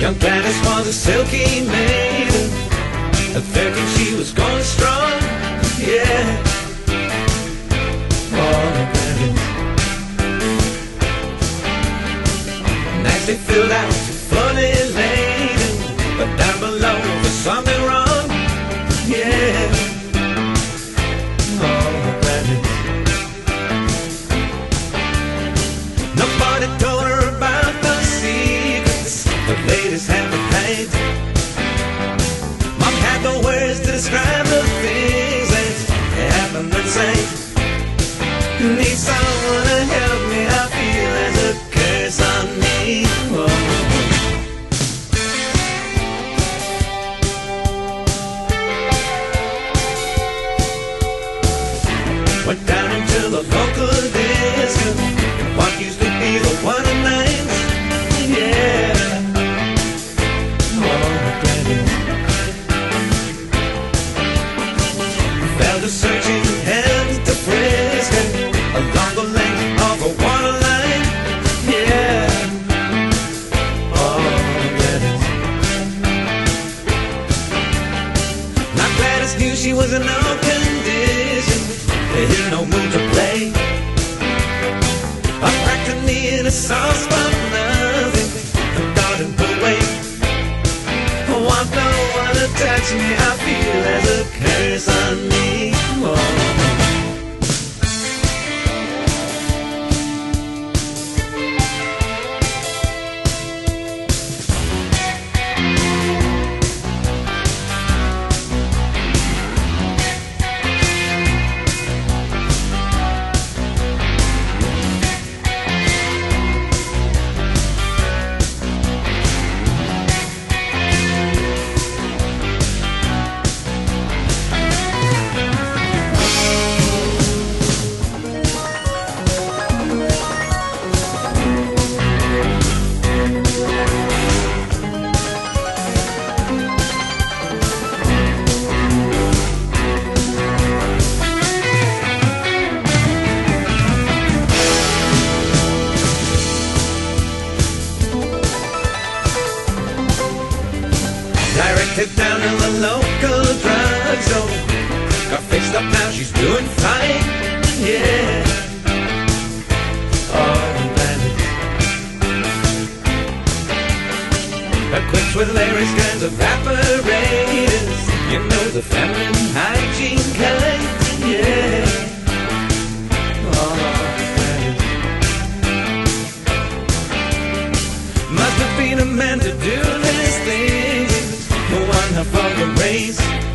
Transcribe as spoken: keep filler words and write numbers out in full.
Young Gladys was a silky maiden, at thirteen she was going strong, yeah. Oh, Young Gladys. And as they filled out to funny laden, but down below there was something wrong, yeah. Oh, Young Gladys. Nobody told her about the secrets the ladies have to hide. Mom had no words to describe the things that happened inside. Need someone to help me, I feel as a curse on me. Whoa. Went down into the local disco, and what used to be the one and nines, yeah. Oh, Gladys. Fell to searching hands to Frisco, along the length of a water line, yeah. Oh, Gladys. Now Gladys knew she was an old in no mood to play. I cracked a knee in a sauce but nothing and got in the way. Oh, I don't want to touch me, I feel as a curse on me. Directed down in the local drug zone, got fixed up now, she's doing fine, yeah. Oh, Young Gladys. Her quicks with hilarious kinds of evaporators, you know, the feminine hygiene kind, yeah. Oh, Young Gladys. Must have been a man to do this thing, no one had for the race.